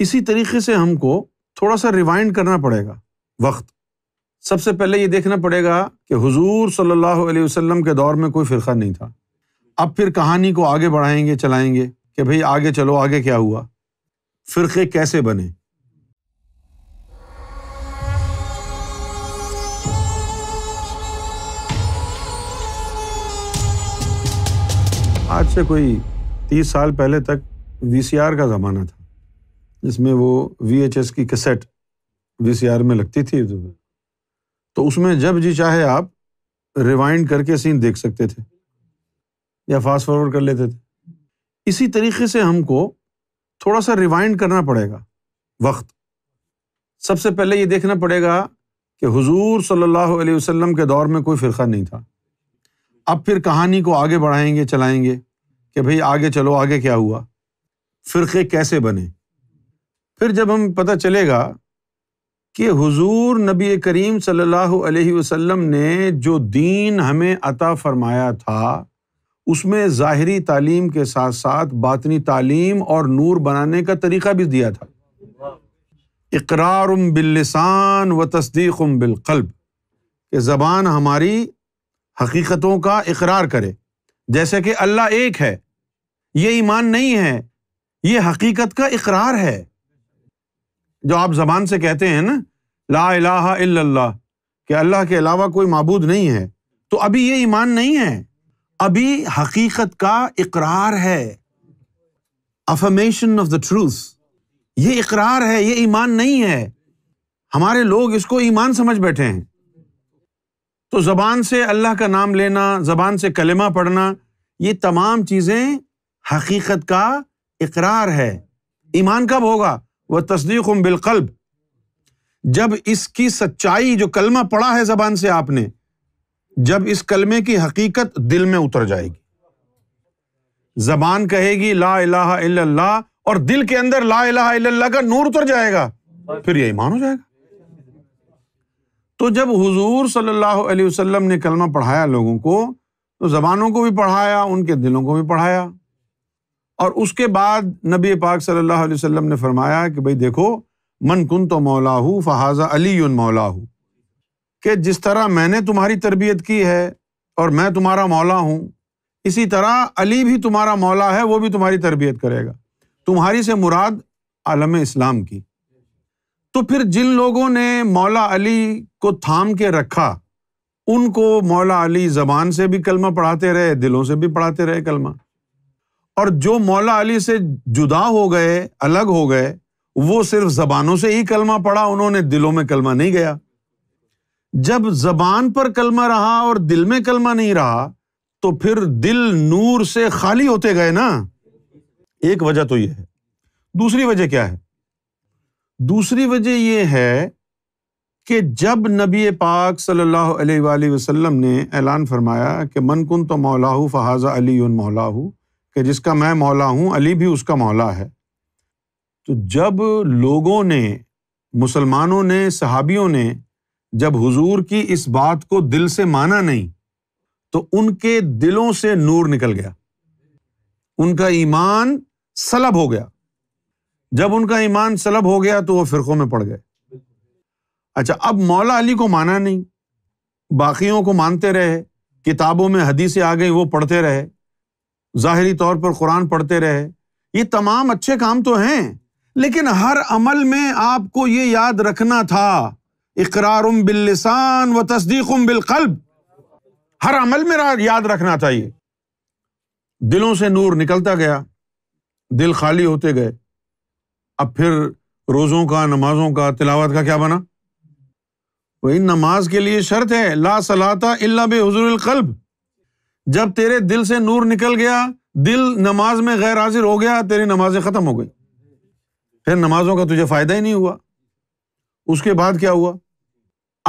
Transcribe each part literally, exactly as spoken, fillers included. इसी तरीके से हमको थोड़ा सा रिवाइंड करना पड़ेगा वक्त। सबसे पहले ये देखना पड़ेगा कि हुजूर सल्लल्लाहु अलैहि वसल्लम के दौर में कोई फ़िरक़ा नहीं था। अब फिर कहानी को आगे बढ़ाएंगे, चलाएंगे कि भाई आगे चलो, आगे क्या हुआ, फ़िरक़े कैसे बने। आज से कोई तीस साल पहले तक वी सी आर का ज़माना था, जिसमें वो वी एच एस की कैसेट वी सी आर में लगती थी, तो उसमें जब जी चाहे आप रिवाइंड करके सीन देख सकते थे या फास्ट फॉरवर्ड कर लेते थे। इसी तरीके से हमको थोड़ा सा रिवाइंड करना पड़ेगा वक्त। सबसे पहले ये देखना पड़ेगा कि हुजूर सल्लल्लाहु अलैहि वसल्लम के दौर में कोई फ़िरक़ा नहीं था। अब फिर कहानी को आगे बढ़ाएंगे, चलाएंगे कि भाई आगे चलो, आगे क्या हुआ, फ़िरक़े कैसे बने। फिर जब हम पता चलेगा कि हुजूर नबी करीम सल्लल्लाहु अलैहि वसल्लम ने जो दीन हमें अता फ़रमाया था, उसमें ज़ाहिरी तालीम के साथ साथ बातनी तालीम और नूर बनाने का तरीक़ा भी दिया था। इक़रारुम बिल्लिसान व तस्दीक़ुम बिलक़ल्ब, कि ज़बान हमारी हकीकतों का इकरार करे, जैसे कि अल्लाह एक है, ये ईमान नहीं है, ये हकीकत का इकरार है। जो आप ज़बान से कहते हैं ना ला इलाहा इल्लल्लाह, कि अल्लाह के अलावा कोई माबूद नहीं है, तो अभी ये ईमान नहीं है, अभी हकीकत का इकरार है। अफर्मेशन ऑफ द ट्रूथ, ये इकरार है, ये ईमान नहीं है। हमारे लोग इसको ईमान समझ बैठे हैं। तो ज़बान से अल्लाह का नाम लेना, ज़बान से कलमा पढ़ना, ये तमाम चीज़ें हकीकत का इकरार है। ईमान कब होगा? वह तस्दीक़ुम बिलक़ल्ब, जब इसकी सच्चाई, जो कलमा पढ़ा है ज़बान से आपने, जब इस कलमे की हकीकत दिल में उतर जाएगी। ज़बान कहेगी ला इलाहा इल्लल्लाह और दिल के अंदर ला इलाहा इल्लल्लाह का नूर उतर जाएगा, फिर ये ईमान हो जाएगा। तो जब हुजूर सल्लल्लाहु अलैहि वसल्लम ने कलमा पढ़ाया लोगों को, तो ज़बानों को भी पढ़ाया, उनके दिलों को भी पढ़ाया। और उसके बाद नबी पाक सल्लल्लाहु अलैहि वसल्लम ने फरमाया कि भाई देखो, मन कुन तो मौलाहू फ़हाज़ा अलीयुन मौलाहू, कि जिस तरह मैंने तुम्हारी तरबियत की है और मैं तुम्हारा मौला हूँ, इसी तरह अली भी तुम्हारा मौला है, वो भी तुम्हारी तरबियत करेगा। तुम्हारी से मुराद आलम इस्लाम की। तो फिर जिन लोगों ने मौला अली को थाम के रखा, उनको मौला अली ज़बान से भी कलमा पढ़ाते रहे, दिलों से भी पढ़ाते रहे कलमा। और जो मौला अली से जुदा हो गए, अलग हो गए, वो सिर्फ ज़बानों से ही कलमा पढ़ा, उन्होंने दिलों में कलमा नहीं गया। जब ज़बान पर कलमा रहा और दिल में कलमा नहीं रहा, तो फिर दिल नूर से खाली होते गए ना। एक वजह तो ये है। दूसरी वजह क्या है? दूसरी वजह ये है कि जब नबी पाक सल्लल्लाहु अलैहि वसल्लम ने ऐलान फरमाया कि मन कुन तो मौलाहू फ़हाज़ा अलीयुन मौलाहू, कि जिसका मैं मौला हूँ, अली भी उसका मौला है। तो जब लोगों ने, मुसलमानों ने, सहाबियों ने जब हुजूर की इस बात को दिल से माना नहीं, तो उनके दिलों से नूर निकल गया, उनका ईमान सलब हो गया। जब उनका ईमान सलब हो गया तो वो फ़िरक़ों में पड़ गए। अच्छा, अब मौला अली को माना नहीं, बाकियों को मानते रहे, किताबों में हदीसें आ गई वो पढ़ते रहे, ज़ाहिरी तौर पर कुरान पढ़ते रहे। ये तमाम अच्छे काम तो हैं, लेकिन हर अमल में आपको ये याद रखना था इक़रारुम बिल्लिसान व तस्दीक़ुम बिलक़ल्ब, हर अमल में याद रखना था ये। दिलों से नूर निकलता गया, दिल खाली होते गए। अब फिर रोज़ों का, नमाजों का, तिलावत का क्या बना? वही नमाज के लिए शर्त है ला सलाता इल्ला बे हुज़ूरिल क़ल्ब। जब तेरे दिल से नूर निकल गया, दिल नमाज में गैर हाजिर हो गया, तेरी नमाजें ख़त्म हो गई, फिर नमाजों का तुझे फ़ायदा ही नहीं हुआ। उसके बाद क्या हुआ?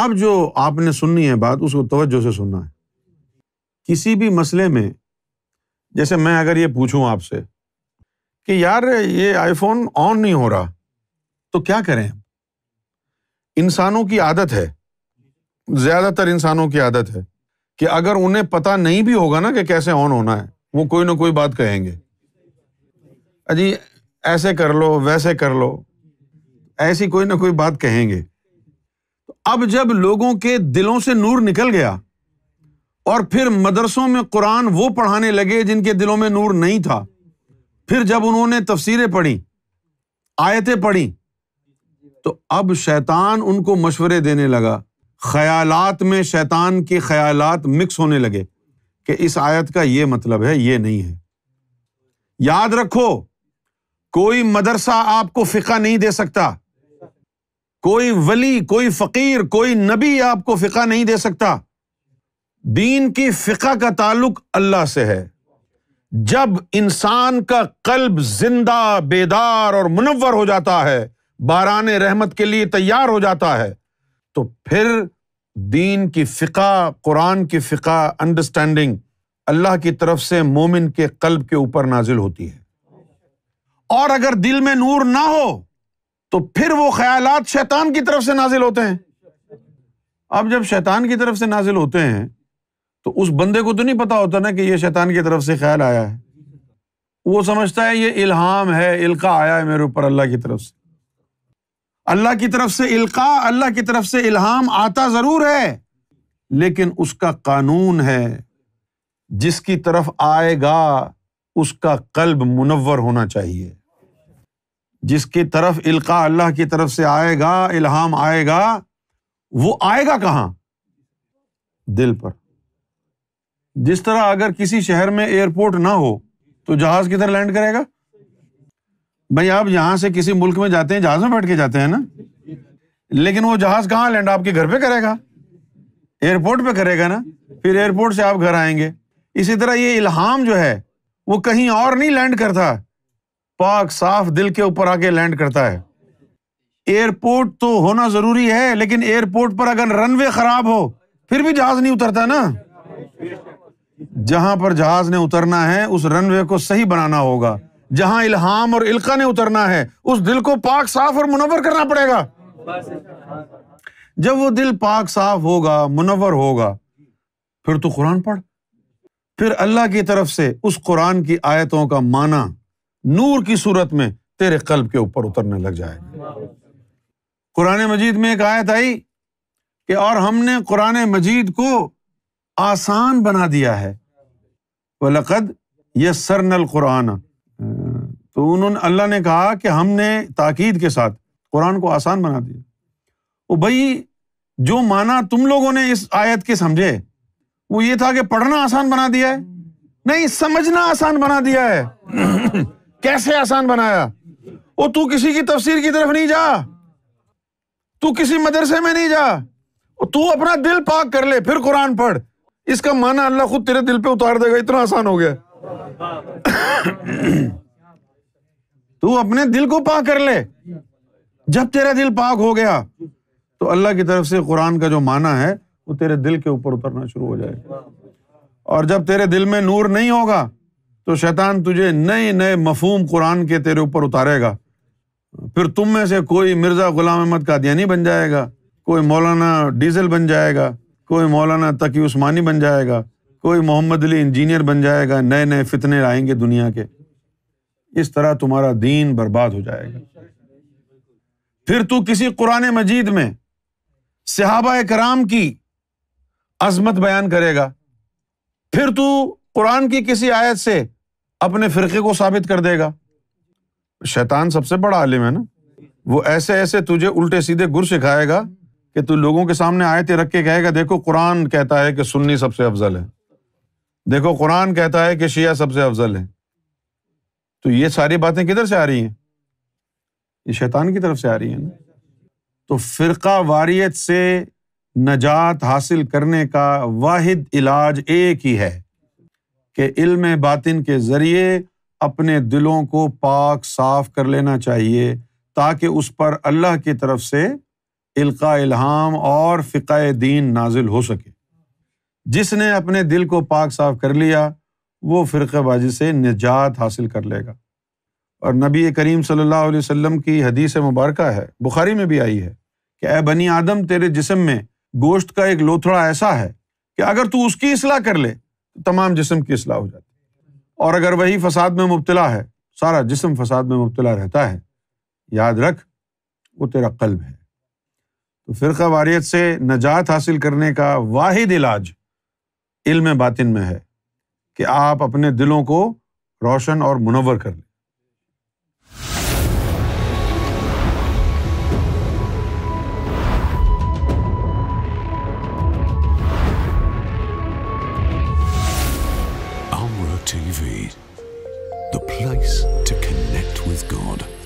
अब जो आपने सुननी है बात, उसको तवज्जो से सुनना है। किसी भी मसले में, जैसे मैं अगर ये पूछूँ आपसे कि यार ये आईफोन ऑन नहीं हो रहा, तो क्या करें? इंसानों की आदत है, ज़्यादातर इंसानों की आदत है कि अगर उन्हें पता नहीं भी होगा ना कि कैसे ऑन होना है, वो कोई ना कोई बात कहेंगे, अजी ऐसे कर लो, वैसे कर लो। ऐसी कोई ना कोई बात कहेंगे। तो अब जब लोगों के दिलों से नूर निकल गया और फिर मदरसों में कुरान वो पढ़ाने लगे जिनके दिलों में नूर नहीं था, फिर जब उन्होंने तफसीरें पढ़ी, आयतें पढ़ी, तो अब शैतान उनको मशवरे देने लगा। ख्यालात में शैतान के ख्यालात मिक्स होने लगे कि इस आयत का ये मतलब है, ये नहीं है। याद रखो, कोई मदरसा आपको फ़िक़ा नहीं दे सकता, कोई वली, कोई फ़कीर, कोई नबी आपको फ़िक़ा नहीं दे सकता। दीन की फ़िक़ा का ताल्लुक अल्लाह से है। जब इंसान का कल्ब जिंदा, बेदार और मुनव्वर हो जाता है, बाराने रहमत के लिए तैयार हो जाता है, तो फिर दीन की फ़िक़ा, कुरान की फ़िक़ा, अंडरस्टैंडिंग अल्लाह की तरफ से मोमिन के कल्ब के ऊपर नाजिल होती है। और अगर दिल में नूर ना हो तो फिर वो ख्यालात शैतान की तरफ से नाजिल होते हैं। अब जब शैतान की तरफ से नाजिल होते हैं तो उस बंदे को तो नहीं पता होता ना कि ये शैतान की तरफ से ख्याल आया है। वो समझता है ये इल्हाम है, इल्का आया है मेरे ऊपर अल्लाह की तरफ से। अल्लाह की तरफ से इल्का, अल्लाह की तरफ से इल्हाम आता ज़रूर है, लेकिन उसका कानून है, जिसकी तरफ आएगा उसका कल्ब मुनव्वर होना चाहिए। जिसकी तरफ इल्का अल्लाह की तरफ से आएगा, इल्हाम आएगा, वो आएगा कहाँ? दिल पर। जिस तरह अगर किसी शहर में एयरपोर्ट ना हो तो जहाज किधर लैंड करेगा? भाई आप यहां से किसी मुल्क में जाते हैं, जहाज में बैठ के जाते हैं ना, लेकिन वो जहाज कहाँ लैंड आपके घर पे करेगा? एयरपोर्ट पे करेगा ना। फिर एयरपोर्ट से आप घर आएंगे। इसी तरह ये इल्हाम जो है वो कहीं और नहीं लैंड करता, पाक साफ दिल के ऊपर आके लैंड करता है। एयरपोर्ट तो होना जरूरी है, लेकिन एयरपोर्ट पर अगर रनवे खराब हो फिर भी जहाज नहीं उतरता ना। जहां पर जहाज ने उतरना है उस रनवे को सही बनाना होगा। जहां इल्हाम और इल्का ने उतरना है उस दिल को पाक साफ और मुनव्वर करना पड़ेगा। जब वो दिल पाक साफ होगा, मुनव्वर होगा, फिर तो कुरान पढ़, फिर अल्लाह की तरफ से उस कुरान की आयतों का माना नूर की सूरत में तेरे कल्ब के ऊपर उतरने लग जाएगा। कुरान मजीद में एक आयत आई कि और हमने कुरान मजीद को आसान बना दिया है, वलक़द यस्सरनल कुरान। तो उन्होंने, अल्लाह ने कहा कि हमने ताकीद के साथ कुरान को आसान बना दिया। ओ भाई, जो माना तुम लोगों ने इस आयत के समझे वो ये था कि पढ़ना आसान बना दिया है? नहीं, समझना आसान बना दिया है। कैसे आसान बनाया? ओ तू किसी की तफसीर की तरफ नहीं जा, तू किसी मदरसे में नहीं जा, तू अपना दिल पाक कर ले, फिर कुरान पढ़, इसका माना अल्लाह खुद तेरे दिल पे उतार देगा। इतना आसान हो गया। तू अपने दिल को पाक कर ले। जब तेरा दिल पाक हो गया तो अल्लाह की तरफ से कुरान का जो माना है वो तेरे दिल के ऊपर उतरना शुरू हो जाएगा। और जब तेरे दिल में नूर नहीं होगा तो शैतान तुझे नए नए मफहूम कुरान के तेरे ऊपर उतारेगा। फिर तुम में से कोई मिर्ज़ा गुलाम अहमद कादियानी बन जाएगा, कोई मौलाना डीजल बन जाएगा, कोई मौलाना तकी उस्मानी बन जाएगा, कोई मोहम्मद अली इंजीनियर बन जाएगा। नए नए फितने आएंगे दुनिया के। इस तरह तुम्हारा दीन बर्बाद हो जाएगा। फिर तू किसी कुरान मजीद में सहाबा कराम की अज़मत बयान करेगा, फिर तू कुरान की किसी आयत से अपने फ़िरक़े को साबित कर देगा। शैतान सबसे बड़ा आलिम है ना, वो ऐसे ऐसे तुझे उल्टे सीधे गुर सिखाएगा कि तू लोगों के सामने आयतें रख के कहेगा, देखो कुरान कहता है कि सुन्नी सबसे अफजल है, देखो कुरान कहता है कि शिया सबसे अफजल है। तो ये सारी बातें किधर से आ रही हैं? ये शैतान की तरफ से आ रही हैं ना। तो फ़िरक़ा वारियत से नजात हासिल करने का वाहिद इलाज एक ही है कि इल्म बातिन के ज़रिए अपने दिलों को पाक साफ कर लेना चाहिए, ताकि उस पर अल्लाह की तरफ से इल्का, इल्हाम और फ़िक़ाए दीन नाजिल हो सके। जिसने अपने दिल को पाक साफ कर लिया वो फ़िरक़ेबाजी से निजात हासिल कर लेगा। और नबी करीम सल्लल्लाहु अलैहि वसल्लम की हदीस मुबारक है, बुखारी में भी आई है, कि ऐ बनी आदम, तेरे जिस्म में गोश्त का एक लोथड़ा ऐसा है कि अगर तू उसकी इसलाह कर ले तो तमाम जिस्म की इसलाह हो जाती है, और अगर वही फसाद में मुब्तला है, सारा जिस्म फसाद में मुब्तला रहता है। याद रख, वो तेरा कल्ब है। तो फ़िरक़ा वारियत से नजात हासिल करने का वाहिद इलाज इल्म बातिन में है कि आप अपने दिलों को रोशन और मुनव्वर कर लें। The place to connect with God.